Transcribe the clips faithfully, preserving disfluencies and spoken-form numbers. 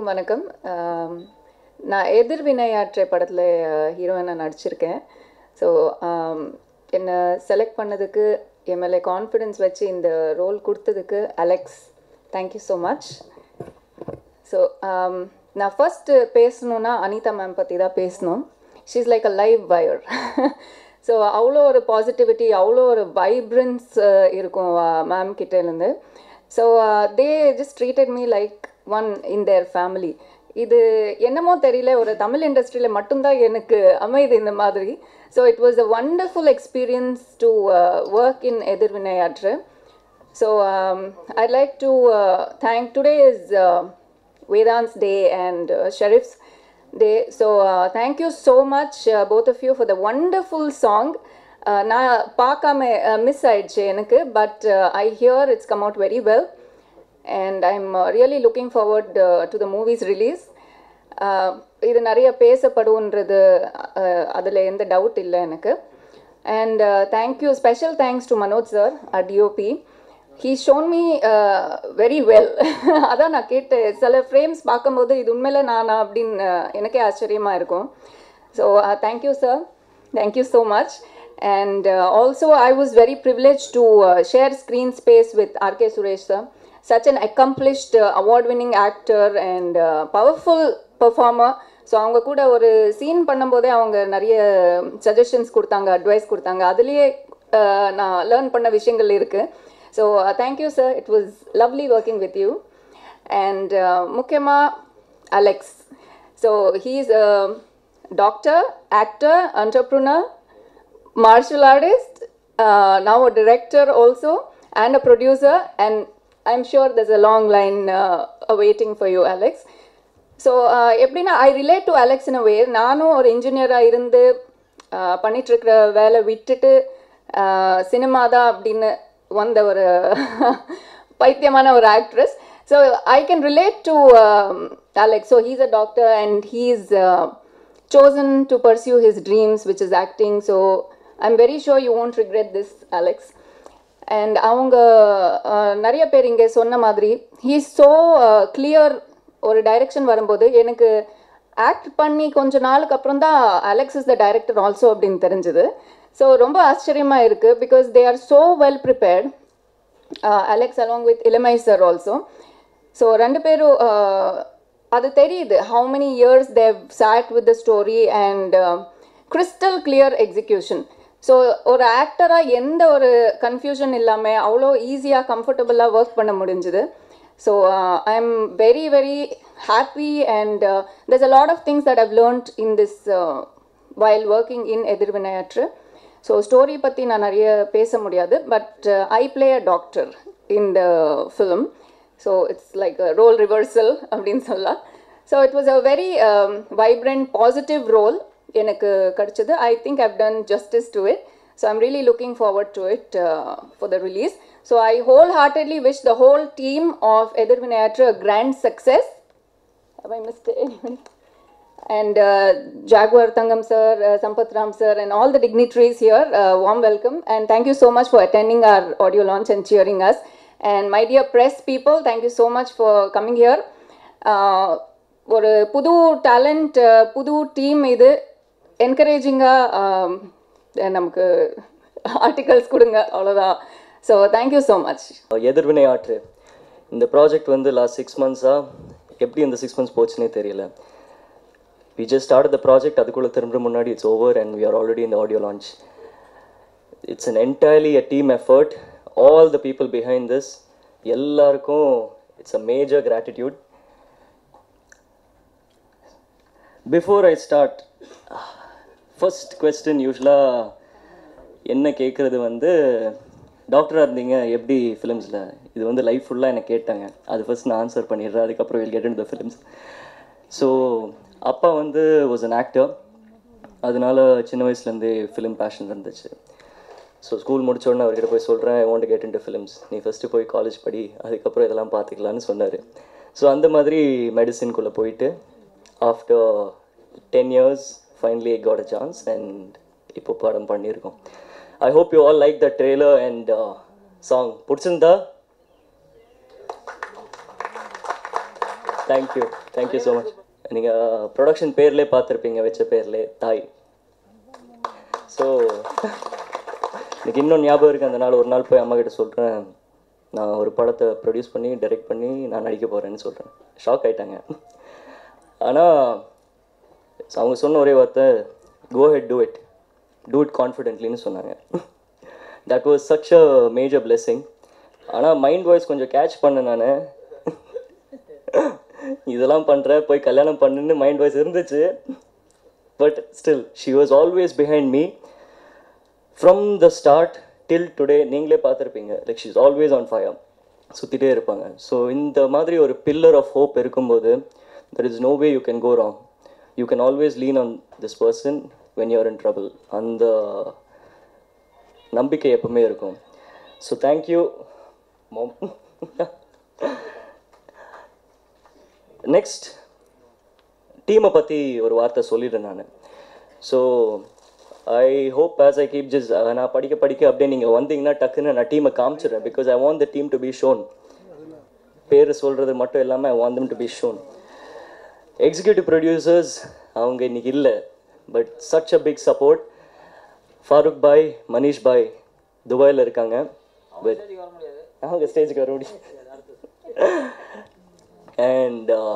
எல்லாருக்கும் வணக்கம். நான் எதிர் வினையாற்று படத்தில் ஹீரோயினாக நடிச்சிருக்கேன். ஸோ என்னை செலக்ட் பண்ணதுக்கு, என் மேலே கான்ஃபிடென்ஸ் வச்சு இந்த ரோல் கொடுத்ததுக்கு Alex thank you so much. So நான் ஃபஸ்ட்டு பேசணுன்னா அனிதா மேம் பற்றி தான் பேசணும். She is like a live wire. So அவ்வளோ ஒரு பாசிட்டிவிட்டி, அவ்வளோ ஒரு வைப்ரன்ஸ் இருக்கும் மேம் கிட்டேருந்து. So they just treated me like one in their family. இது என்னமோ தெரியல, ஒரு தமிழ் இண்டஸ்ட்ரியில் மட்டும்தான் எனக்கு அமைது இந்த மாதிரி. So it was a wonderful experience to work in Ethir Vinaiyaatru. So I like to thank today is வேதாந்த்ஸ் day and ஷெரிஃப்ஸ் day. So thank you so much both of you for the wonderful song. நான் பார்க்காம மிஸ் ஆயிடுச்சு எனக்கு, but I hear it's come out very well. And I'm uh, really looking forward uh, to the movie's release. இது நிறைய பேசப்படுன்றது அதில் எந்த doubt இல்லை எனக்கு. And thank you, special thanks to Manoj sir at DOP. He shown me very well. அதான் நான் கேட்டேன், சில ஃப்ரேம்ஸ் பார்க்கும்போது இது உண்மையில நானா அப்படின்னு எனக்கே ஆச்சரியமாக இருக்கும். So thank you sir, thank you so much. And uh, also I was very privileged to uh, share screen space with R K Suresh sir. Such an accomplished uh, award-winning actor and uh, powerful performer. So அவங்க கூட ஒரு scene பண்ணும்போதே அவங்க நிறைய suggestions கொடுத்தாங்க, advice கொடுத்தாங்க. அதுலேயே நான் லேர்ன் பண்ண விஷயங்கள் இருக்குது. So thank you sir, it was lovely working with you. And முக்கியமாக Alex. So he is a doctor, actor, entrepreneur, martial artist, now a director also and a producer. And I'm sure there's a long line uh, waiting for you, Alex. So, எப்படின்னா I relate to Alex in a way. நானும் ஒரு இன்ஜினியராக இருந்து பண்ணிகிட்ருக்கிற வேலை விட்டுட்டு cinema தான் அப்படின்னு வந்த ஒரு பைத்தியமான ஒரு actress. So I can relate to Alex. So he's a doctor and he's chosen to pursue his dreams, which is acting. So, I'm very sure you won't regret this, Alex. And அவங்க நிறைய பேர் இங்கே சொன்ன மாதிரி he so clear. ஒரு direction வரும்போது எனக்கு act பண்ணி கொஞ்ச நாளுக்கு அப்புறம் தான் Alex is the director also அப்படின்னு தெரிஞ்சுது. ஸோ ரொம்ப ஆச்சரியமாக இருக்குது, because they are so well prepared, Alex along with Ilamai sir also. So ரெண்டு பேரும் அது தெரியுது how many years they sat with the story and crystal clear execution. So ஒரு ஆக்டராக எந்த ஒரு கன்ஃபியூஷன் இல்லாமல் அவ்வளோ ஈஸியாக கம்ஃபர்டபுளாக ஒர்க் பண்ண முடிஞ்சுது. So I am very very happy and there's a lot of things that have learned in this while working in Ethir Vinaiyaatru. So story பற்றி நான் நிறைய பேச முடியாது, but I play a doctor in the film. So it's like role reversal அப்படின்னு சொல்லலாம். So it was a very vibrant positive role எனக்கு கிடச்சிது. I think I've done justice to it. So I'm really looking forward to it for the release. So I whole heartedly wish the whole team of Ethir Vinaiyaatru a grand success. And Jaguar Thangam sir, Sampath Ram sir and all the dignitaries here, warm welcome. And thank you so much for attending our audio launch and cheering us. And my dear press people, thank you so much for coming here. ஒரு புது talent, புது team. இது என்கரேஜிங்காக நமக்கு articles கொடுங்க, அவ்வளோதான். So thank you so much. Ethir Vinaiyaatru இந்த project வந்து last six மந்த்ஸாக எப்படி இந்த சிக்ஸ் மந்த்ஸ் போச்சுன்னே தெரியல. We just start the project, அதுக்குள்ளே திரும்ப முன்னாடி it's over and we are already இந்த audio launch. It's an entirely a team effort. All the people behind this, எல்லாருக்கும் it's a major gratitude. Before I start, first question யூஸ்வலாக என்ன கேட்குறது வந்து, டாக்டராக இருந்தீங்க எப்படி ஃபிலிம்ஸில்? இது வந்து லைஃப் ஃபுல்லாக என்னை கேட்டாங்க, அது ஃபஸ்ட் நான் ஆன்சர் பண்ணிடுறேன், அதுக்கப்புறம் will get into the films. So அப்பா வந்து வாஸ் அன் ஆக்டர், அதனால சின்ன வயசுலேருந்தே ஃபிலிம் பேஷன் இருந்துச்சு. ஸோ ஸ்கூல் முடித்தோடனே அவர்கிட்ட போய் சொல்கிறேன், I want to get into films, நீ ஃபஸ்ட்டு போய் காலேஜ் படி, அதுக்கப்புறம் இதெல்லாம் பார்த்துக்கலான்னு சொன்னார். ஸோ அந்த மாதிரி மெடிசின்குள்ளே போயிட்டு after ten years finally I got a chance and ipo padam pannirukom. I hope you all like the trailer and uh, song. Pudichundha thank you thank you so much. நீங்கள் ப்ரொடக்ஷன் பேர்லேயே பார்த்துருப்பீங்க, வச்ச பேர்லேயே தாய். ஸோ எனக்கு இன்னும் ஞாபகம் இருக்குது, அந்த நாள் ஒரு நாள் போய் அம்மாக்கிட்ட சொல்கிறேன், நான் ஒரு படத்தை ப்ரொடியூஸ் பண்ணி டைரெக்ட் பண்ணி நான் நடிக்க போகிறேன்னு சொல்கிறேன். ஷாக் ஆகிட்டாங்க. ஆனால் அவங்க சொன்ன ஒரே வார்த்தை, go head do it do it கான்ஃபிடென்ட்லின்னு சொன்னாங்க. That was such a major blessing. ஆனால் மைண்ட் வாய்ஸ் கொஞ்சம் கேட்ச் பண்ணேன் நான், இதெல்லாம் பண்ணுறேன் போய் கல்யாணம் பண்ணுன்னு மைண்ட் வாய்ஸ் இருந்துச்சு. But still she was always behind me from the start till today. நீங்களே பார்த்துருப்பீங்க, like she is always on fire, சுற்றிட்டே இருப்பாங்க. ஸோ இந்த மாதிரி ஒரு பில்லர் ஆஃப் ஹோப் இருக்கும்போது there is no way you can go wrong. You can always lean on this person when you are in trouble. அந்த நம்பிக்கை எப்பவுமே இருக்கும். ஸோ தேங்க்யூ மாம். நெக்ஸ்ட் டீமை பற்றி ஒரு வார்த்தை சொல்லிடுறேன் நான். So I hope as I keep just, நான் படிக்க படிக்க அப்படியே நீங்கள் வந்தீங்கன்னா டக்குன்னு நான் டீமை காமிச்சிடுறேன். Because I want the team to be shown. பேர் சொல்கிறது மட்டும் இல்லாமல் I want them to be shown. Executive producers அவங்க இன்றைக்கி இல்லை, but such a big support. Farooq பாய், மனிஷ் பாய் துபாயில் இருக்காங்க. பட் அவங்க ஸ்டேஜுக்கு வர முடியும். And uh,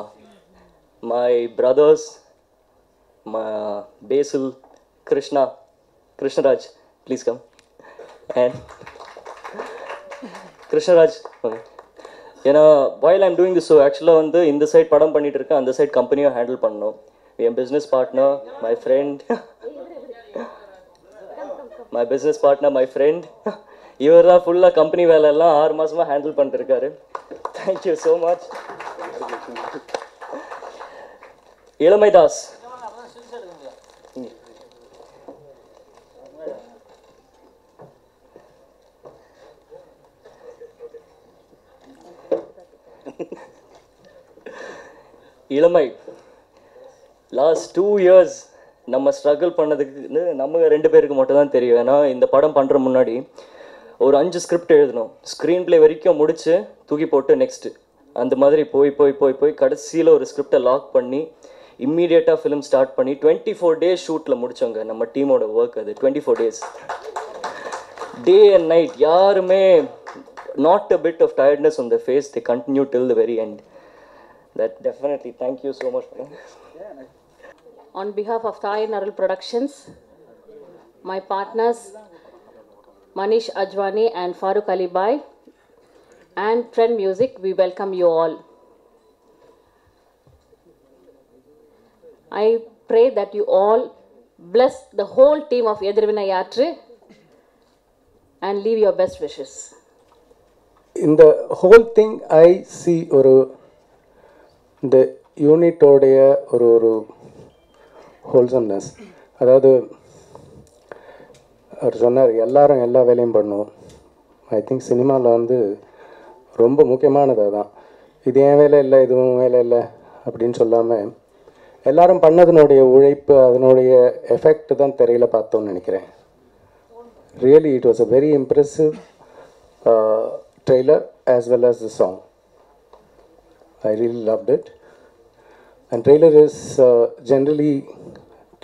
my brothers, my Basil, Krishna, Krishnaraj, please come. And Krishnaraj, okay. You know, while I'm doing this, so actually on the in the side padam pannit irukken, on the side company I handle pannom. We are business partner, my friend, my business partner, my friend. Ivar da full ah company vela ella six maasama handle pannirukkaru. Thank you so much. Elamai Das, Elamai last two years நம்ம struggle பண்ணதுக்கு நம்ம ரெண்டு பேருக்கு மட்டும் தான் தெரியும். ஏன்னா இந்த படம் பண்ற முன்னாடி ஒரு அஞ்சு ஸ்கிரிப்ட் எழுதணும், ஸ்க்ரீன் பிளே வரைக்கும் முடித்து தூக்கி போட்டு நெக்ஸ்ட்டு அந்த மாதிரி போய் போய் போய் போய் கடைசியில் ஒரு ஸ்கிரிப்டை லாக் பண்ணி இம்மீடியட்டாக ஃபிலிம் ஸ்டார்ட் பண்ணி டுவெண்ட்டி ஃபோர் டேஸ் ஷூட்டில் முடித்தவங்க நம்ம டீமோட ஒர்க். அது twenty four days day and night, யாருமே not a bit of tiredness on the face. They continue till the very end. That definitely thank you so much. On behalf of Thai Naral productions, my partners Manish Ajwani and Faruk Alibhai and Trend Music, we welcome you all. I pray that you all bless the whole team of Ethir Vinaiyaatru and leave your best wishes. In the whole thing, I see oru the unit odeya oru wholesomeness. Adhaadu. அவர் சொன்னார், எல்லாரும் எல்லா வேலையும் பண்ணுவோம். I think சினிமாவில் வந்து ரொம்ப முக்கியமானது அதுதான். இது என் வேலை இல்லை, இதுவும் வேலை இல்லை அப்படின்னு சொல்லாமல் எல்லாரும் பண்ணதுனுடைய உழைப்பு, அதனுடைய எஃபெக்ட் தான் திரையில் பார்த்தோன்னு நினைக்கிறேன். Really it was a very impressive trailer as well as the song. I really loved it. And trailer is generally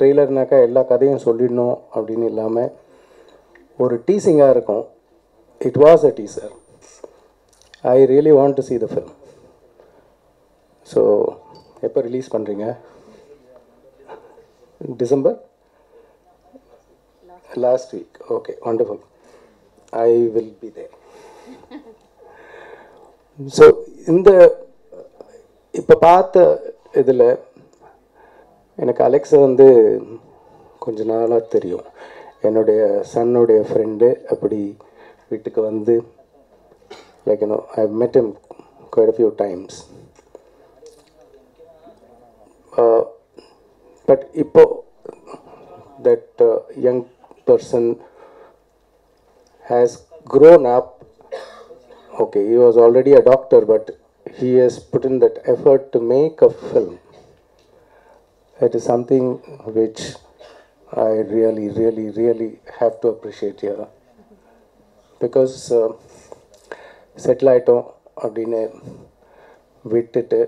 ட்ரெய்லர்னாக்கா எல்லா கதையும் சொல்லிடணும் அப்படின்னு இல்லாமல் ஒரு டீசிங்காக இருக்கும். It was a teaser. I really want to see the film. So எப்போ ரிலீஸ் பண்ணுறீங்க? December last week. Okay, wonderful. I will be there. So இந்த இப்போ பார்த்த இதில் எனக்கு அலெக்ஸை வந்து கொஞ்ச நாளாக தெரியும். என்னுடைய சன்னுடைய ஃப்ரெண்டு அப்படி வீட்டுக்கு வந்து like you know I have met him quite a few times. But இப்போ that young person has grown up. Okay, he was already a doctor, but he has put in that effort to make a film. That is something which I really, really, really have to appreciate here. Because uh, settle ஆகிட்டோம் அப்படின்னு விட்டுட்டு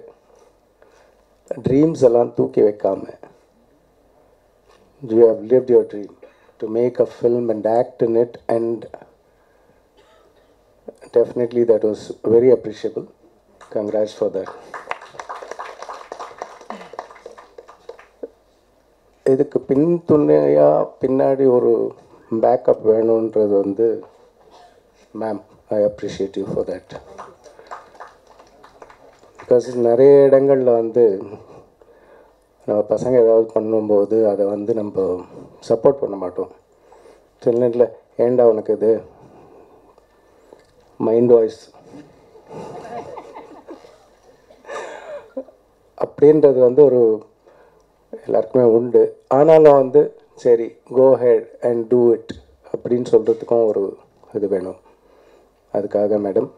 dreams எல்லாம் தூக்கி வைக்காமல், you have lived your dream to make a film and act in it, and definitely that was very appreciable. Congrats for that. இதுக்கு பின்துணையாக பின்னாடி ஒரு backup வேணுன்றது வந்து, ma'am I appreciate you for that. Because நிறைய இடங்களில் வந்து நம்ம பசங்க ஏதாவது பண்ணும்போது அதை வந்து நம்ம சப்போர்ட் பண்ண மாட்டோம். சில நேரத்தில் ஏண்டா உனக்கு இது மைண்ட் வாய்ஸ் அப்படின்றது வந்து ஒரு எல்லாருக்குமே உண்டு. ஆனாலும் வந்து சரி go head and do it அப்படின்னு சொல்கிறதுக்கும் ஒரு இது வேணும். அதுக்காக மேடம்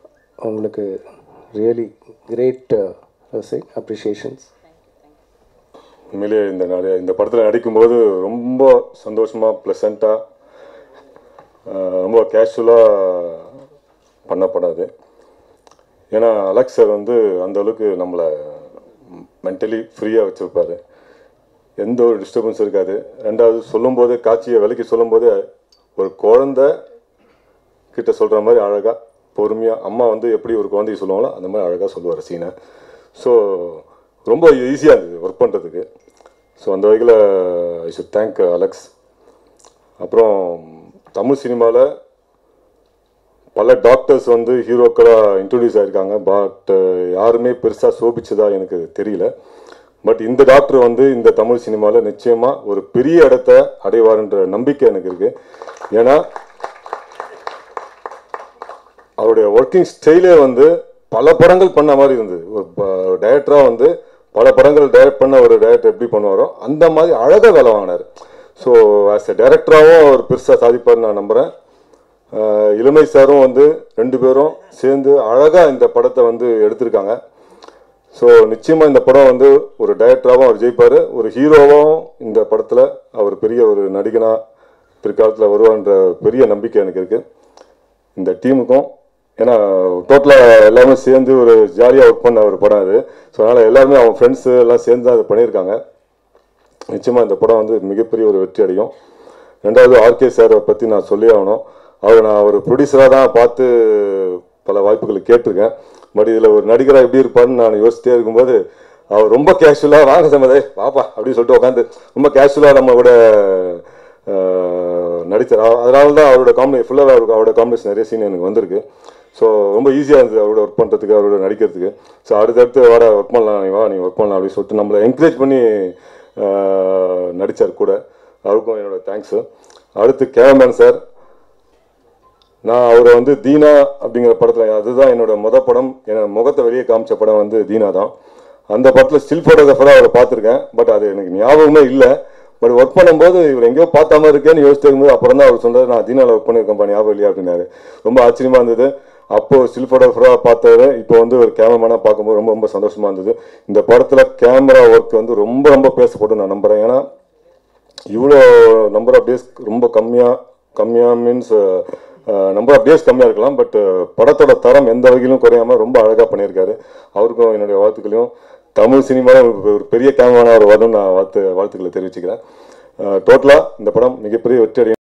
உங்களுக்கு ரியலி கிரேட் அப்ரிஷியேஷன்ஸ். உண்மையிலேயே இந்த நிறைய இந்த படத்தில் நடிக்கும்போது ரொம்ப சந்தோஷமாக, ப்ளசண்ட்டாக, ரொம்ப கேஷுவலாக பண்ணப்படாது. ஏன்னா அலெக்ஸ் சார் வந்து அந்தளவுக்கு நம்மளை மென்டலி ஃப்ரீயாக வச்சுருப்பார். எந்த ஒரு டிஸ்டர்பன்ஸும் இருக்காது. ரெண்டாவது சொல்லும்போது காட்சியை விலைக்கு சொல்லும்போது ஒரு குழந்த கிட்ட சொல்கிற மாதிரி அழகாக பொறுமையாக, அம்மா வந்து எப்படி ஒரு குழந்தைக்கு சொல்லுவாங்களோ அந்த மாதிரி அழகாக சொல்லுவார் சீனை. ஸோ ரொம்ப ஈஸியாக இருந்தது ஒர்க் பண்ணுறதுக்கு. ஸோ அந்த வகையில் ஐ ஷுட் தேங்க் அலெக்ஸ். அப்புறம் தமிழ் சினிமாவில் பல டாக்டர்ஸ் வந்து ஹீரோக்களாக இன்ட்ரடியூஸ் ஆகியிருக்காங்க. பட் யாருமே பெருசாக சோபிச்சதா எனக்கு தெரியல. பட் இந்த டாக்டர் வந்து இந்த தமிழ் சினிமாவில் நிச்சயமாக ஒரு பெரிய இடத்த அடைவார்ன்ற நம்பிக்கை எனக்கு இருக்குது. ஏன்னா அவருடைய ஒர்க்கிங் ஸ்டைலே வந்து பல படங்கள் பண்ண மாதிரி இருந்தது. ஒரு டைரக்டராக வந்து பல படங்கள் டைரக்ட் பண்ண ஒரு டைரக்டர் எப்படி பண்ணுவாரோ அந்த மாதிரி அழகாக வேலை வாங்கினார். ஸோ ஆஸ் எ டைரக்டராகவும் அவர் பெருசாக சாதிப்பார்னு நான் நம்புகிறேன். இளமை சாரும் வந்து ரெண்டு பேரும் சேர்ந்து அழகாக இந்த படத்தை வந்து எடுத்திருக்காங்க. ஸோ நிச்சயமாக இந்த படம் வந்து ஒரு டைரக்டராகவும் அவர் ஜெயிப்பார், ஒரு ஹீரோவாகவும் இந்த படத்தில் அவர் பெரிய ஒரு நடிகனாக பிற்காலத்தில் வருவான்ற பெரிய நம்பிக்கை எனக்கு இருக்குது. இந்த டீமுக்கும், ஏன்னா டோட்டலாக எல்லாருமே சேர்ந்து ஒரு ஜாலியாக ஒர்க் பண்ண ஒரு படம் அது. ஸோ அதனால் எல்லாருமே அவங்க ஃப்ரெண்ட்ஸு எல்லாம் சேர்ந்து தான் அது பண்ணியிருக்காங்க. நிச்சயமாக இந்த படம் வந்து மிகப்பெரிய ஒரு வெற்றி அடையும். ரெண்டாவது ஆர்கே சாரை பற்றி நான் சொல்லி ஆகணும். அவர் நான் ஒரு ப்ரொடியூசராக தான் பார்த்து பல வாய்ப்புகளை கேட்டிருக்கேன். பட் இதில் ஒரு நடிகராக எப்படி இருப்பார்னு நான் யோசிச்சிட்டே இருக்கும்போது அவர் ரொம்ப கேஷுவலாக, வாங்க சம்மதே பாப்பா அப்படின்னு சொல்லிட்டு உட்காந்து ரொம்ப கேஷுவலாக நம்ம கூட நடித்தார். அதனால தான் அவரோட காம்பினே ஃபுல்லாக அவருக்கு அவரோட காம்பினேஷன் நிறைய சீன் எனக்கு வந்திருக்கு. ஸோ ரொம்ப ஈஸியாக இருந்தது அவரோட ஒர்க் பண்ணுறதுக்கு, அவரோட நடிக்கிறதுக்கு. ஸோ அடுத்தடுத்து வாட ஒர்க் பண்ணலாம், நீ வா நீங்கள் ஒர்க் பண்ணலாம் அப்படின்னு சொல்லிட்டு நம்மளை என்கரேஜ் பண்ணி நடித்தார் கூட. அவருக்கும் என்னோடய தேங்க்ஸு. அடுத்து கேமராமேன் சார், நான் அவரை வந்து தீனா அப்படிங்கிற படத்தில், அதுதான் என்னோடய மொதல் படம், என்னோட முகத்தை வெளியே காமிச்ச படம் வந்து தீனா தான். அந்த படத்தில் ஸ்டில் ஃபோட்டோகிராஃபராக அவரை பார்த்துருக்கேன். பட் அது எனக்கு ஞாபகமே இல்லை. பட் ஒர்க் பண்ணும்போது இவர் எங்கேயோ பார்த்தாம இருக்கேன்னு யோசிச்சு இருக்கும்போது அப்புறம் தான் அவர் சொன்னார், நான் தீனாவில் ஒர்க் பண்ணியிருக்கேன்ப்பா, ஞாபகம் இல்லையா அப்படின்னாரு. ரொம்ப ஆச்சரியமாக இருந்தது. அப்போது ஸ்டில் ஃபோட்டோகிராஃபராக பார்த்தவர் இப்போ வந்து ஒரு கேமராமேனாக பார்க்கும்போது ரொம்ப ரொம்ப சந்தோஷமாக இருந்தது. இந்த படத்தில் கேமரா ஒர்க் வந்து ரொம்ப ரொம்ப பேசப்படும் நான் நம்புகிறேன். ஏன்னா இவ்வளோ நம்பர் ஆஃப் டேஸ் ரொம்ப கம்மியாக கம்மியாக மீன்ஸ் நம்பர் ஆஃப் டேஸ் கம்மியாக இருக்கலாம். பட் படத்தோட தரம் எந்த வகையிலும் குறையாமல் ரொம்ப அழகாக பண்ணியிருக்காரு. அவருக்கும் என்னுடைய வாழ்த்துக்களையும், தமிழ் சினிமாவில் ஒரு பெரிய கேமராமேனாக அவர் வரணும்னு நான் வாழ்த்து வாழ்த்துக்களை தெரிவிச்சுக்கிறேன். டோட்டலாக இந்த படம் மிகப்பெரிய வெற்றி அடையும்.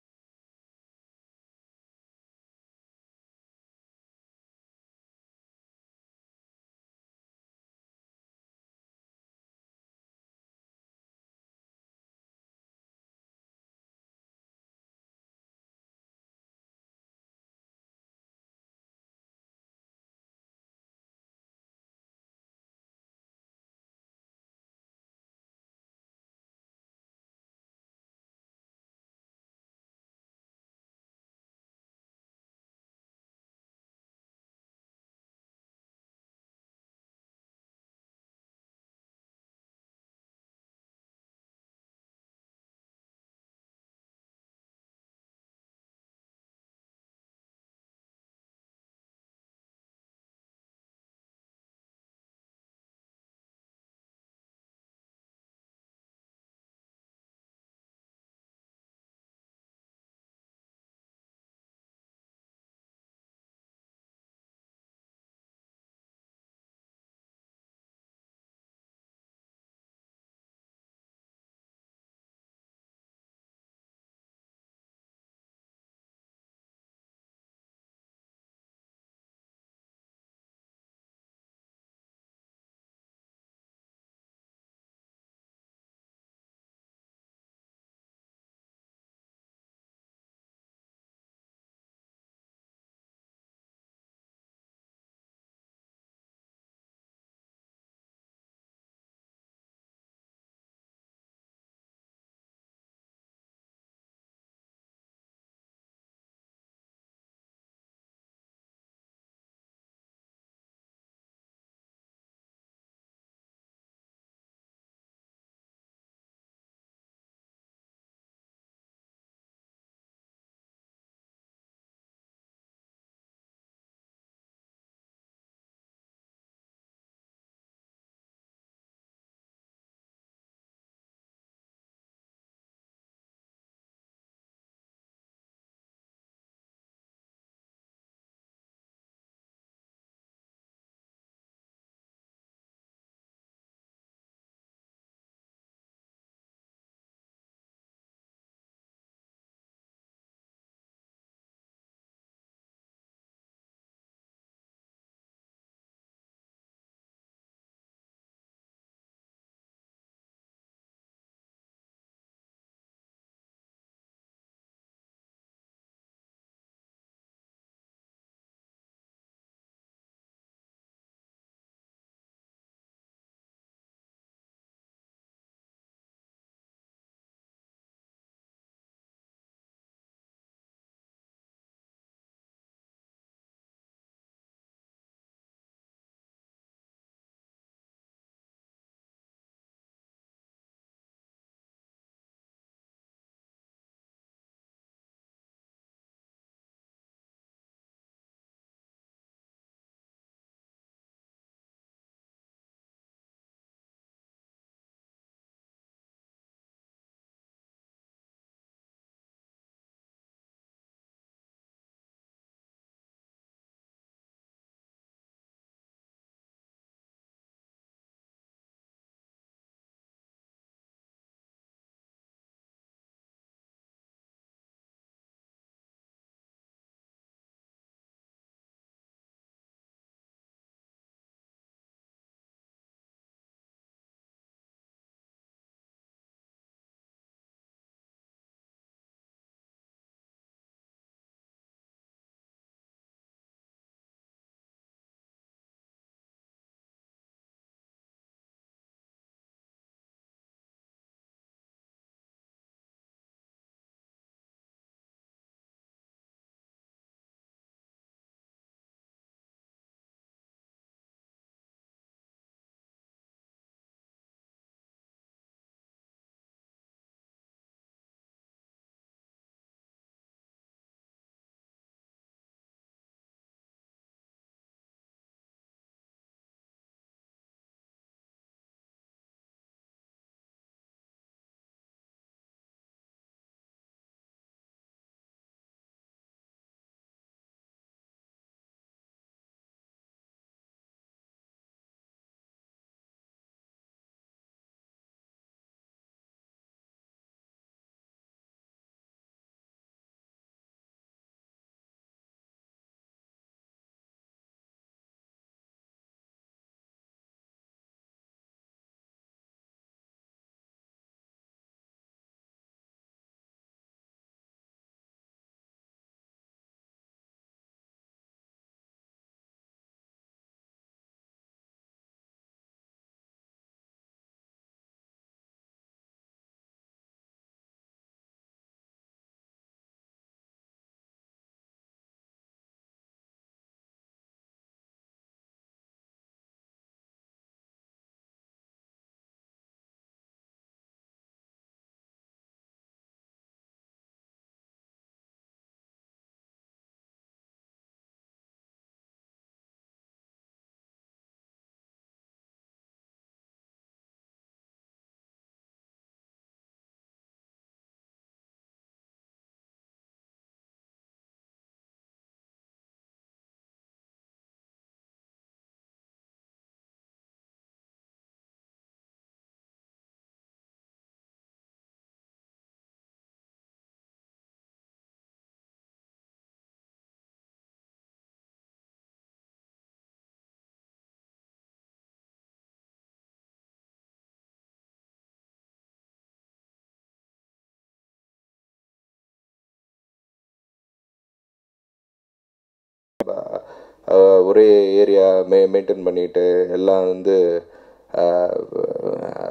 ஒரே ஏரியா மெ மெயின்டைன் பண்ணிட்டு எல்லாம் வந்து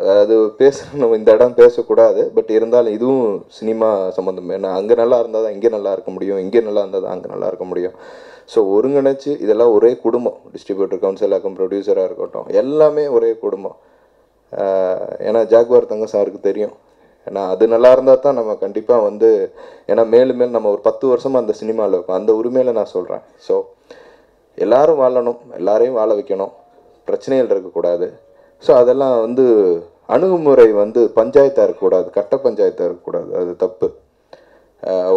அதாவது பேசணும், இந்த இடம் பேசக்கூடாது. பட் இருந்தாலும் இதுவும் சினிமா சம்மந்தம். ஏன்னா அங்கே நல்லா இருந்தால் தான் இங்கே நல்லா இருக்க முடியும், இங்கே நல்லா இருந்தால் தான் அங்கே நல்லா இருக்க முடியும். ஸோ ஒருங்கிணைச்சு இதெல்லாம் ஒரே குடும்பம், டிஸ்ட்ரிபியூட்டர் கவுன்சிலாக இருக்கட்டும், ப்ரொடியூசராக இருக்கட்டும், எல்லாமே ஒரே குடும்பம். ஏன்னா ஜாக்வார் தங்க சாருக்கு தெரியும், ஏன்னா அது நல்லா இருந்தால் தான் நம்ம கண்டிப்பாக வந்து, ஏன்னா மேலும் மேலும் நம்ம ஒரு பத்து வருஷமாக அந்த சினிமாவில் இருக்கும், அந்த உரிமையில் நான் சொல்கிறேன். ஸோ எல்லோரும் வாழணும், எல்லாரையும் வாழ வைக்கணும், பிரச்சனைகள் இருக்கக்கூடாது. ஸோ அதெல்லாம் வந்து அணுகுமுறை வந்து பஞ்சாயத்தாக இருக்கக்கூடாது, கட்ட பஞ்சாயத்தாக இருக்கக்கூடாது, அது தப்பு.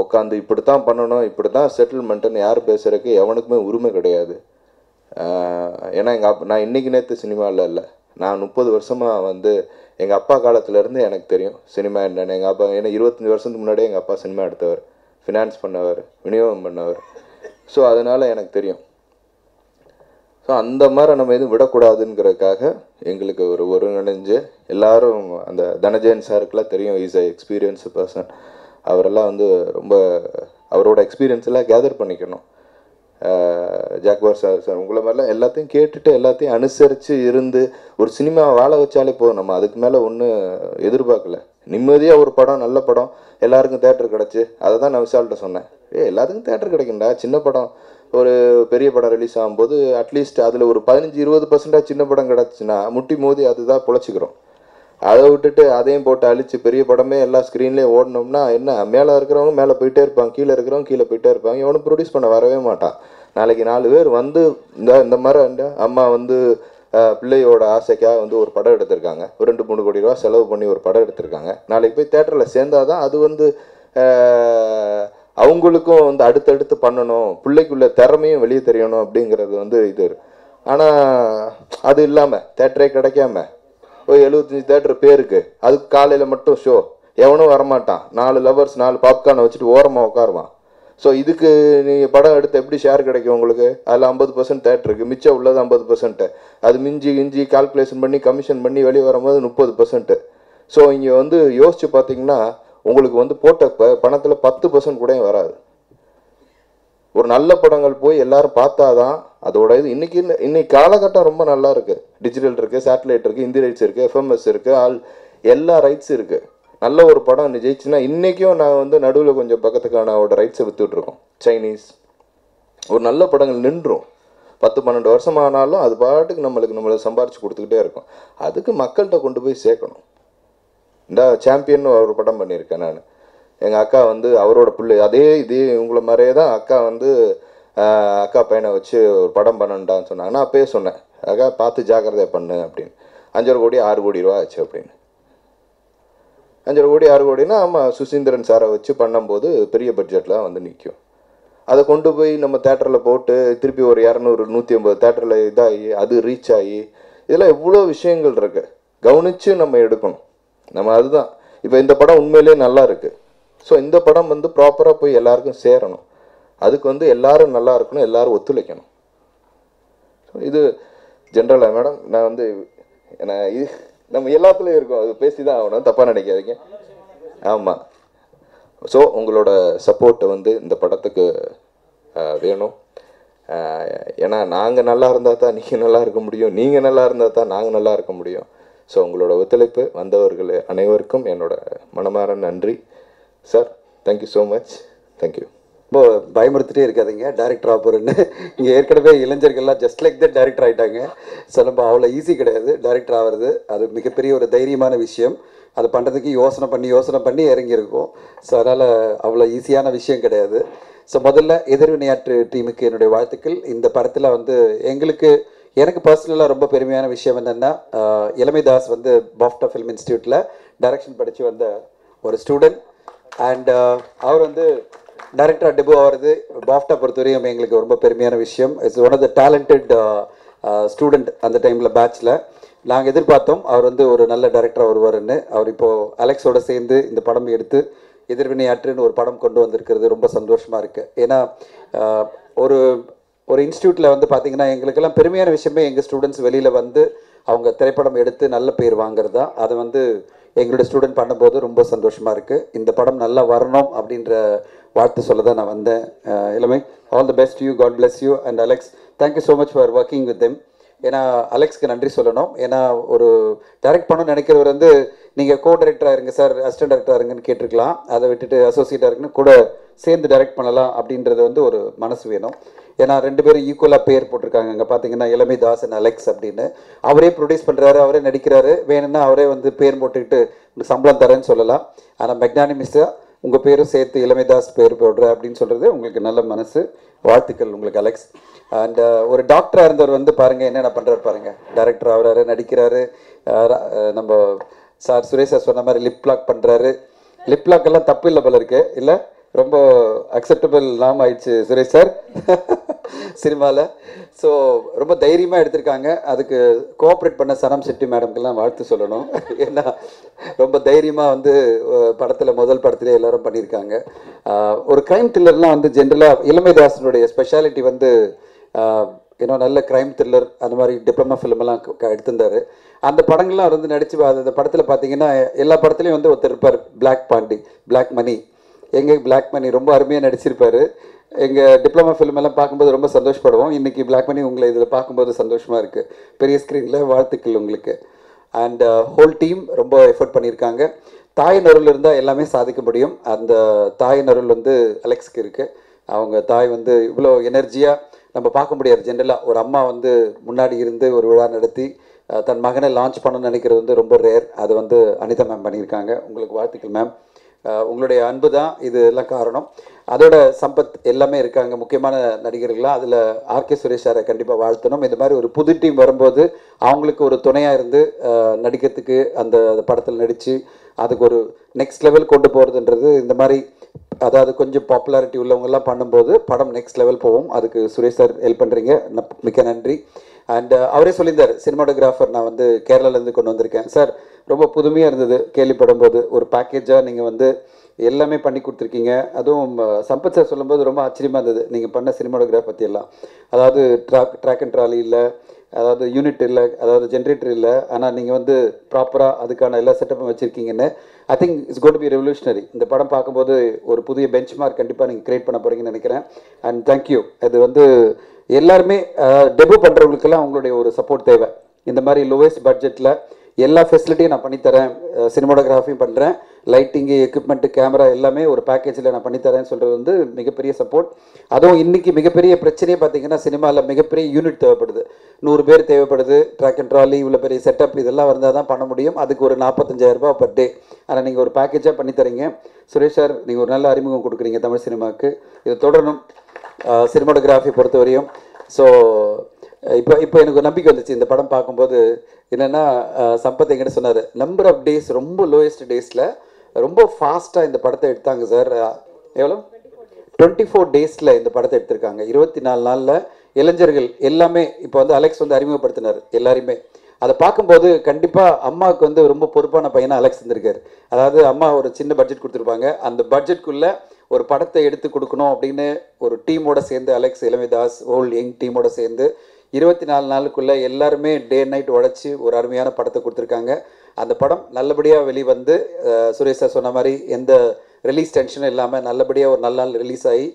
உட்காந்து இப்படி தான் பண்ணணும், இப்படி தான் செட்டில்மெண்ட்டுன்னு யார் பேசுகிறதுக்கு எவனுக்குமே உரிமை கிடையாது. ஏன்னா எங்கள் அப் நான் இன்றைக்கி நேற்று சினிமாவில் இல்லை, நான் முப்பது வருஷமாக வந்து எங்கள் அப்பா காலத்துலேருந்து எனக்கு தெரியும் சினிமா என்னென்னு. எங்கள் அப்பா ஏன்னா இருபத்தஞ்சி வருஷத்துக்கு முன்னாடியே எங்கள் அப்பா சினிமா எடுத்தவர், ஃபினான்ஸ் பண்ணவர், விநியோகம் பண்ணவர். ஸோ அதனால் எனக்கு தெரியும். ஸோ அந்த மாதிரி நம்ம எதுவும் விடக்கூடாதுங்கிறதுக்காக எங்களுக்கு ஒரு ஒருங்கிணைஞ்சு எல்லோரும், அந்த தனஜயன் சாருக்கெலாம் தெரியும், இஸ் அ எக்ஸ்பீரியன்ஸு பர்சன். அவரெல்லாம் வந்து ரொம்ப அவரோட எக்ஸ்பீரியன்ஸெல்லாம் கேதர் பண்ணிக்கணும். ஜாக்வார் சார் சார் உங்களை மாதிரிலாம் எல்லாத்தையும் கேட்டுட்டு எல்லாத்தையும் அனுசரித்து இருந்து ஒரு சினிமாவை வாழ வச்சாலே போதும். நம்ம அதுக்கு மேலே ஒன்றும் எதிர்பார்க்கல. நிம்மதியாக ஒரு படம், நல்ல படம், எல்லாருக்கும் தேட்டர் கிடச்சி, அதை தான் நான் விஷால்கிட்ட சொன்னேன். ஏ எல்லாத்துக்கும் தேட்டர் கிடைக்குண்டா, சின்ன படம் ஒரு பெரிய படம் ரிலீஸ் ஆகும்போது அட்லீஸ்ட் அதில் ஒரு பதினஞ்சு இருபது பர்சன்டாக சின்ன படம் கிடச்சின்னா முட்டி மோதி அதுதான் பிழைச்சிக்கிறோம். அதை விட்டுட்டு அதையும் போட்டு அழிச்சு பெரிய படமே எல்லா ஸ்க்ரீன்லேயும் ஓடணும்னா என்ன, மேலே இருக்கிறவங்க மேலே போயிட்டே இருப்பாங்க, கீழே இருக்கிறவங்க கீழே போயிட்டே இருப்பாங்க, எவனும் ப்ரொடியூஸ் பண்ண வரவே மாட்டான். நாளைக்கு நாலு பேர் வந்து இந்த இந்த மாதிரி அம்மா வந்து பிள்ளையோட ஆசைக்காக வந்து ஒரு படம் எடுத்திருக்காங்க, ஒரு ரெண்டு மூணு கோடி ரூபா செலவு பண்ணி ஒரு படம் எடுத்திருக்காங்க, நாளைக்கு போய் தேட்டரில் சேர்ந்தால் தான் அது வந்து அவங்களுக்கும் வந்து அடுத்தடுத்து பண்ணணும், பிள்ளைக்குள்ள திறமையும் வெளியே தெரியணும் அப்படிங்கிறது வந்து இது. ஆனால் அது இல்லாமல் தேட்டரே கிடைக்காம போய் எழுபத்தஞ்சி தேட்டர் பேருக்கு, அதுக்கு காலையில் மட்டும் ஷோ, எவனும் வரமாட்டான், நாலு லவர்ஸ் நாலு பாப்கார்னை வச்சுட்டு ஓரமாக உட்காருவான். ஸோ இதுக்கு நீங்கள் படம் எடுத்து எப்படி ஷேர் கிடைக்கும் உங்களுக்கு? அதில் ஐம்பது பர்சன்ட் தேட்டருக்கு, மிச்சம் உள்ளது ஐம்பது பர்சன்ட்டு, அது மிஞ்சி இஞ்சி கால்குலேஷன் பண்ணி கமிஷன் பண்ணி வெளியே வரும்போது முப்பது பர்சன்ட்டு. ஸோ இங்கே வந்து யோசிச்சு பார்த்தீங்கன்னா உங்களுக்கு வந்து போட்ட ப பணத்தில் பத்து பர்சன்ட் கூட வராது. ஒரு நல்ல படங்கள் போய் எல்லாரும் பார்த்தாதான் அதோட இது. இன்றைக்கி இன்னைக்கு காலகட்டம் ரொம்ப நல்லா இருக்குது, டிஜிட்டல் இருக்குது, சேட்டலைட் இருக்குது, இந்தி ரைட்ஸ் இருக்குது, எஃப்எம்எஸ் இருக்குது, ஆல் எல்லா ரைட்ஸும் இருக்குது. நல்ல ஒரு படம் ஜெயிச்சுன்னா இன்றைக்கும் நான் வந்து நடுவில் கொஞ்சம் பக்கத்துக்கானோட ரைட்ஸை விற்றுட்ருக்கோம். சைனீஸ் ஒரு நல்ல படங்கள் நின்றும் பத்து பன்னெண்டு வருஷம் ஆனாலும் அது பாட்டுக்கு நம்மளுக்கு நம்மளை சம்பாரித்து கொடுத்துக்கிட்டே இருக்கும். அதுக்கு மக்கள்கிட்ட கொண்டு போய் சேர்க்கணும். இந்த சாம்பியன்னு ஒரு படம் பண்ணியிருக்கேன் நான், எங்கள் அக்கா வந்து அவரோட பிள்ளை அதே இதே இவங்கள மாதிரியே தான் அக்கா வந்து அக்கா பையனை வச்சு ஒரு படம் பண்ணணுண்டான்னு சொன்னாங்க. நான் அப்பயே சொன்னேன், அக்கா பார்த்து ஜாக்கிரதையா பண்ணு அப்படின்னு. அஞ்சரை கோடி ஆறு கோடி ரூபா ஆச்சு அப்படின்னு. அஞ்சரை கோடி ஆறு கோடினா ஆமாம், சுசீந்திரன் சாரை வச்சு பண்ணும்போது பெரிய பட்ஜெட்டில் வந்து நிற்கும். அதை கொண்டு போய் நம்ம தேட்டரில் போட்டு திருப்பி ஒரு இரநூறு நூற்றி ஐம்பது தேட்டரில் இதாகி அது ரீச் ஆகி, இதெல்லாம் எவ்வளோ விஷயங்கள் இருக்குது, கவனித்து நம்ம எடுக்கணும். நம்ம அதுதான் இப்போ இந்த படம் உண்மையிலே நல்லா இருக்குது. ஸோ இந்த படம் வந்து ப்ராப்பராக போய் எல்லாருக்கும் சேரணும். அதுக்கு வந்து எல்லோரும் நல்லா இருக்கணும், எல்லோரும் ஒத்துழைக்கணும். ஸோ இது ஜென்ரலாக மேடம் நான் வந்து நான் இது நம்ம எல்லாத்துலேயும் இருக்கோம், அது பேசி தான் ஆகணும், தப்பாக நினைக்காதீங்க. ஆமாம், ஸோ உங்களோட சப்போர்ட்டை வந்து இந்த படத்துக்கு வேணும். ஏன்னா நாங்கள் நல்லா இருந்தால் தான் நீங்கள் நல்லா இருக்க முடியும், நீங்கள் நல்லா இருந்தால் தான் நாங்கள் நல்லா இருக்க முடியும். ஸோ உங்களோட ஒத்துழைப்பு வந்தவர்கள் அனைவருக்கும் என்னோட மனமார நன்றி sir. Thank you so much, thank you. ரொம்ப பயமுறுத்திட்டே இருக்காதுங்க டேரக்டர் ஆப்போருன்னு. இங்கே ஏற்கனவே இளைஞர்கள்லாம் ஜஸ்ட் லைக் தட் டேரக்டர் ஆகிட்டாங்க. ஸோ நம்ம அவ்வளோ ஈஸி கிடையாது டேரக்டர் ஆகிறது. அது மிகப்பெரிய ஒரு தைரியமான விஷயம். அது பண்ணுறதுக்கு யோசனை பண்ணி யோசனை பண்ணி இறங்கியிருக்கோம். ஸோ அதனால் அவ்வளோ ஈஸியான விஷயம் கிடையாது. ஸோ முதல்ல எதிர் வினையாற்று டீமுக்கு என்னுடைய வாழ்த்துக்கள். இந்த படத்தில் வந்து எங்களுக்கு எனக்கு பர்சனலாக ரொம்ப பெருமையான விஷயம் என்னென்னா, இளமைதாஸ் வந்து பாஃப்டா ஃபிலிம் இன்ஸ்டியூட்டில் டைரக்ஷன் படித்து வந்த ஒரு ஸ்டூடெண்ட் அண்ட் அவர் வந்து டைரக்டராக டெபு ஆகிறது பாஃப்டா பொறுத்தவரையும் எங்களுக்கு ரொம்ப பெருமையான விஷயம். It's one of the talented student அந்த டைமில் பேட்சில். நாங்கள் எதிர்பார்த்தோம் அவர் வந்து ஒரு நல்ல டைரக்டராக வருவார்னு. அவர் இப்போது அலெக்ஸோட சேர்ந்து இந்த படம் எடுத்து எதிர்வினையாற்றுன்னு ஒரு படம் கொண்டு வந்திருக்கிறது ரொம்ப சந்தோஷமாக இருக்குது. ஏன்னா ஒரு ஒரு இன்ஸ்டியூட்டில் வந்து பார்த்திங்கன்னா எங்களுக்கெல்லாம் பெருமையான விஷயமே எங்கள் ஸ்டூடெண்ட்ஸ் வெளியில் வந்து அவங்க திரைப்படம் எடுத்து நல்ல பேர் வாங்குறது தான். அது வந்து எங்களோட ஸ்டூடெண்ட் பண்ணும்போது ரொம்ப சந்தோஷமாக இருக்குது. இந்த படம் நல்லா வரணும் அப்படின்ற வாழ்த்து சொல்ல தான் நான் வந்தேன். எல்லாமே all the best you, god bless you and Alex. Thank you so much for working with them. ஏன்னா அலெக்ஸ்க்கு நன்றி சொல்லணும். ஏன்னா ஒரு டைரக்ட் பண்ணணும்னு நினைக்கிறவர் வந்து நீங்கள் கோ டைரக்டராக இருங்க சார், அசிஸ்டன்ட் டைரக்டராக இருங்கன்னு கேட்டிருக்கலாம். அதை விட்டுட்டு அசோசியேட்டாக இருக்குன்னு கூட சேர்ந்து டைரக்ட் பண்ணலாம் அப்படின்றது வந்து ஒரு மனசு வேணும். ஏன்னா ரெண்டு பேரும் ஈக்குவலாக பேர் போட்டிருக்காங்க. அங்கே பார்த்தீங்கன்னா இளமை தாஸ் அண்ட் அலெக்ஸ் அப்படின்னு அவரே ப்ரொடியூஸ் பண்ணுறாரு, அவரே நடிக்கிறாரு. வேணும்னா அவரே வந்து பேர் போட்டுக்கிட்டு உங்களுக்கு சம்பளம் தரேன்னு சொல்லலாம். ஆனால் மெக்னானிமிஸாக உங்கள் பேரும் சேர்த்து இளமைதாஸ் பேர் போடுற அப்படின்னு சொல்கிறது உங்களுக்கு நல்ல மனசு. வாழ்த்துக்கள் உங்களுக்கு அலெக்ஸ். அண்ட் ஒரு டாக்டராக இருந்தவர் வந்து பாருங்கள் என்னென்ன பண்ணுறாரு பாருங்கள். டைரக்டர் ஆகிறாரு, நடிக்கிறாரு. நம்ம சார் சுரேஷா சொன்ன மாதிரி லிப் லாக் பண்ணுறாரு. லிப் லாக் எல்லாம் தப்பு இல்லை போல இருக்கு, இல்லை ரொம்ப அக்செப்டபிள் நாம ஆயிடுச்சு சுரேஷ் சார் சினிமாவில். ஸோ ரொம்ப தைரியமாக எடுத்திருக்காங்க. அதுக்கு கோஆப்ரேட் பண்ண சனம் செட்டி மேடம்க்கெல்லாம் வாழ்த்து சொல்லணும். ஏன்னா ரொம்ப தைரியமாக வந்து படத்தில் முதல் படத்துலேயே எல்லோரும் பண்ணியிருக்காங்க. ஒரு க்ரைம் த்ரில்லர்லாம் வந்து ஜென்ரலாக இளமைதாசனுடைய ஸ்பெஷாலிட்டி வந்து இன்னும் நல்ல க்ரைம் த்ரில்லர் அந்த மாதிரி டிப்ளமா ஃபிலிமெல்லாம் எடுத்திருந்தார். அந்த படங்கள்லாம் வந்து நடித்து அந்த படத்தில் பார்த்தீங்கன்னா எல்லா படத்துலையும் வந்து ஒருத்தர் இருப்பார், பிளாக் பாண்டி, பிளாக் மணி. எங்கள் பிளாக் மணி ரொம்ப அருமையாக நடிச்சிருப்பார். எங்கள் டிப்ளமா ஃபிலிமெல்லாம் பார்க்கும்போது ரொம்ப சந்தோஷப்படுவோம். இன்றைக்கி பிளாக் மணி உங்களை இதில் பார்க்கும்போது சந்தோஷமாக இருக்குது. பெரிய ஸ்க்ரீனில் வாழ்த்துக்கள் உங்களுக்கு. அண்ட் ஹோல் டீம் ரொம்ப எஃபர்ட் பண்ணியிருக்காங்க. தாய் நருள் இருந்தால் எல்லாமே சாதிக்க முடியும். அந்த தாய் நருள் வந்து அலெக்ஸ்க்கு இருக்குது. அவங்க தாய் வந்து இவ்வளோ எனர்ஜியாக நம்ம பார்க்க முடியாது ஜென்ரலாக. ஒரு அம்மா வந்து முன்னாடி இருந்து ஒரு விழா நடத்தி தன் மகனை லான்ச் பண்ணணும்னு நினைக்கிறது வந்து ரொம்ப ரேர். அது வந்து அனிதா மேம் பண்ணியிருக்காங்க. உங்களுக்கு வாழ்த்துக்கள் மேம். உங்களுடைய அன்பு தான் இது எல்லாம் காரணம். அதோட சம்பத் எல்லாமே இருக்காங்க, முக்கியமான நடிகர்கள்லாம். அதில் ஆர் கே சுரேஷ் சாரை கண்டிப்பாக வாழ்த்தணும். இந்த மாதிரி ஒரு புது டீம் வரும்போது அவங்களுக்கு ஒரு துணையாக இருந்து நடிக்கிறதுக்கு அந்த படத்தில் நடித்து அதுக்கு ஒரு நெக்ஸ்ட் லெவல் கொண்டு போகிறதுன்றது இந்த மாதிரி, அதாவது கொஞ்சம் பாப்புலாரிட்டி உள்ளவங்கெல்லாம் பண்ணும்போது படம் நெக்ஸ்ட் லெவல் போவோம். அதுக்கு சுரேஷ் சார் ஹெல்ப் பண்ணுறீங்க, மிக்க நன்றி. அண்ட் அவரே சொல்லியிருந்தார், சினிமாட்டோகிராஃபர் நான் வந்து கேரளாலேருந்து கொண்டு வந்திருக்கேன் சார், ரொம்ப புதுமையாக இருந்தது கேள்விப்படும் போது. ஒரு பேக்கேஜாக நீங்கள் வந்து எல்லாமே பண்ணி கொடுத்துருக்கீங்க. அதுவும் சம்பத் சார் சொல்லும்போது ரொம்ப ஆச்சரியமாக இருந்தது நீங்கள் பண்ண சினிமாட்டோகிராஃப் பற்றியெல்லாம். அதாவது ட்ராக் ட்ராக் அண்ட் ட்ராலி இல்லை, அதாவது யூனிட் இல்லை, அதாவது ஜென்ரேட்டர் இல்லை, ஆனால் நீங்கள் வந்து ப்ராப்பராக அதுக்கான எல்லா செட்டப்பும் வச்சுருக்கீங்கன்னு I think it's got be revolutionary. இந்த படம் பார்க்கும்போது ஒரு புதிய பெஞ்ச் மார்க் கண்டிப்பாக நீங்கள் க்ரியேட் பண்ண போகிறீங்கன்னு நினைக்கிறேன். And thank you. அது வந்து எல்லாருமே டெபு பண்ணுறவங்களுக்கெல்லாம் அவங்களுடைய ஒரு சப்போர்ட் தேவை. இந்த மாதிரி லோவஸ்ட் பட்ஜெட்டில் எல்லா ஃபெசிலிட்டியும் நான் பண்ணித்தரேன், சினிமாட்டோகிராஃபியும் பண்ணுறேன், லைட்டிங்கு, எக்யூப்மெண்ட்டு, கேமரா எல்லாமே ஒரு பேக்கேஜில் நான் பண்ணித்தரேன்னு சொல்கிறது வந்து மிகப்பெரிய சப்போர்ட். அதுவும் இன்றைக்கி மிகப்பெரிய பிரச்சனையே பார்த்திங்கன்னா சினிமாவில் மிகப்பெரிய யூனிட் தேவைப்படுது. நூறு பேர் தேவைப்படுது. ட்ராக் அண்ட் ட்ராலி, இவ்வளோ பெரிய செட்டப் இதெல்லாம் இருந்தால் தான் பண்ண முடியும். அதுக்கு ஒரு நாற்பத்தஞ்சாயிரரூபா பர் டே. ஆனால் நீங்கள் ஒரு பேக்கேஜாக பண்ணித்தரீங்க. சுரேஷ் சார், நீங்கள் ஒரு நல்ல அறிமுகம் கொடுக்குறீங்க தமிழ் சினிமாவுக்கு. இதை தொடரணும் சினிமாட்டோகிராஃபி பொறுத்தவரையும். ஸோ இப்போ இப்போ எனக்கு நம்பிக்கை வந்துச்சு இந்த படம் பார்க்கும்போது. என்னென்னா சம்பத் எங்கிட்ட சொன்னார், நம்பர் ஆஃப் டேஸ் ரொம்ப லோயஸ்ட் டேஸில் ரொம்ப ஃபாஸ்ட்டாக இந்த படத்தை எடுத்தாங்க சார். எவ்வளோ டுவெண்ட்டி ஃபோர் டேஸில் இந்த படத்தை எடுத்திருக்காங்க. இருபத்தி நாலு நாளில் இளைஞர்கள் எல்லாமே இப்போ வந்து அலெக்ஸ் வந்து அறிமுகப்படுத்தினார் எல்லாருமே. அதை பார்க்கும்போது கண்டிப்பாக அம்மாவுக்கு வந்து ரொம்ப பொறுப்பான பையனாக அலெக்ஸ் இருந்திருக்காரு. அதாவது அம்மா ஒரு சின்ன பட்ஜெட் கொடுத்துருப்பாங்க, அந்த பட்ஜெட்குள்ளே ஒரு படத்தை எடுத்து கொடுக்கணும் அப்படின்னு ஒரு டீமோடு சேர்ந்து அலெக்ஸ், இளமைதாஸ், ஓல்ட் யங் டீமோடு சேர்ந்து இருபத்தி நாலு நாளுக்குள்ளே எல்லாருமே டே அண்ட் நைட் உழைச்சி ஒரு அருமையான படத்தை கொடுத்துருக்காங்க. அந்த படம் நல்லபடியாக வெளிவந்து சுரேஷ் சார் சொன்ன மாதிரி எந்த ரிலீஸ் டென்ஷனும் இல்லாமல் நல்லபடியாக ஒரு நல்ல நாள் ரிலீஸ் ஆகி,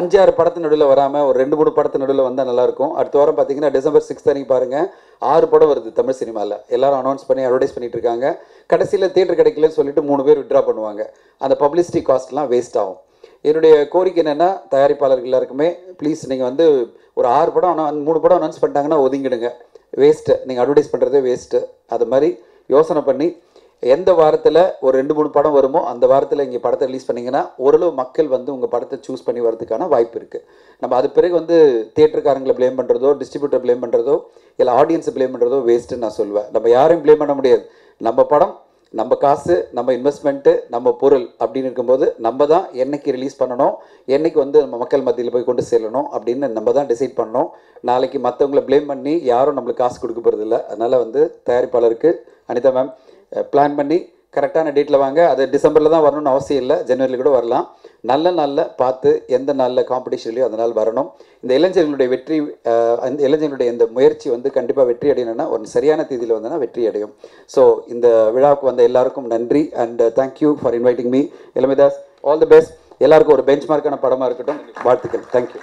அஞ்சாறு படத்து நடுவில் வராமல் ஒரு ரெண்டு மூணு படத்து நடுவில் வந்தால் நல்லாயிருக்கும். அடுத்த வாரம் பார்த்தீங்கன்னா டிசம்பர் சிக்ஸ் அன்னைக்கு பாருங்கள் ஆறு படம் வருது தமிழ் சினிமாவில். எல்லாரும் அனௌன்ஸ் பண்ணி அட்வர்டைஸ் பண்ணிகிட்டு இருக்காங்க. கடைசியில் தேட்டர் கிடைக்கலன்னு சொல்லிட்டு மூணு பேர் விட்ரா பண்ணுவாங்க. அந்த பப்ளிசிட்டி காஸ்ட்லாம் வேஸ்ட் ஆகும். என்னுடைய கோரிக்கை என்னென்னா, தயாரிப்பாளர்கள் எல்லாருக்குமே ப்ளீஸ் நீங்கள் வந்து ஒரு ஆறு படம் ஆனால் மூணு படம் அனௌன்ஸ் பண்ணிட்டாங்கன்னா ஒதுங்கிடுங்க. வேஸ்ட்டு, நீங்கள் அட்வர்டைஸ் பண்ணுறதே வேஸ்ட்டு. அது மாதிரி யோசனை பண்ணி எந்த வாரத்தில் ஒரு ரெண்டு மூணு படம் வருமோ அந்த வாரத்தில் இங்கே படத்தை ரிலீஸ் பண்ணிங்கன்னா ஓரளவு மக்கள் வந்து உங்கள் படத்தை சூஸ் பண்ணி வரதுக்கான வாய்ப்பு இருக்குது. நம்ம அது பிறகு வந்து தியேட்டருக்காரங்களை ப்ளேம் பண்ணுறதோ, டிஸ்ட்ரிபியூட்டரை ப்ளேம் பண்ணுறதோ, இல்லை ஆடியன்ஸை ப்ளேம் பண்ணுறதோ வேஸ்ட்டுன்னு நான் சொல்லுவேன். நம்ம யாரையும் ப்ளேம் பண்ண முடியாது. நம்ம படம், நம்ம காசு, நம்ம இன்வெஸ்ட்மெண்ட்டு, நம்ம பொருள் அப்படின்னு இருக்கும்போது நம்ம தான் என்றைக்கு ரிலீஸ் பண்ணணும், என்றைக்கு வந்து நம்ம மக்கள் மத்தியில் போய் கொண்டு செல்லணும் அப்படின்னு நம்ம தான் டிசைட் பண்ணணும். நாளைக்கு மற்றவங்களை ப்ளேம் பண்ணி யாரும் நம்மளுக்கு காசு கொடுக்க போகிறதில்ல. அதனால் வந்து தயாரிப்பாளருக்கு அனிதா மேம் பிளான் பண்ணி கரெக்டான டேட்டில் வாங்க. அது டிசம்பரில் தான் வரணும்னு அவசியம் இல்லை, ஜனவரியில் கூட வரலாம். நல்ல நாளில் பார்த்து எந்த நாளில் காம்படிஷன்லையும் அந்த நாள் வரணும். இந்த இளைஞர்களுடைய வெற்றி, அந்த இளைஞர்களுடைய இந்த முயற்சி வந்து கண்டிப்பாக வெற்றி அடையணும்னா ஒரு சரியான தேதியில் வந்தோன்னா வெற்றி அடையும். ஸோ இந்த விழாவுக்கு வந்த எல்லாருக்கும் நன்றி. And thank you for inviting me. Ilamaidas, all the best. எல்லாருக்கும் ஒரு பெஞ்ச் மார்க்கான படமாக இருக்கட்டும். வாழ்த்துக்கள். தேங்க்யூ.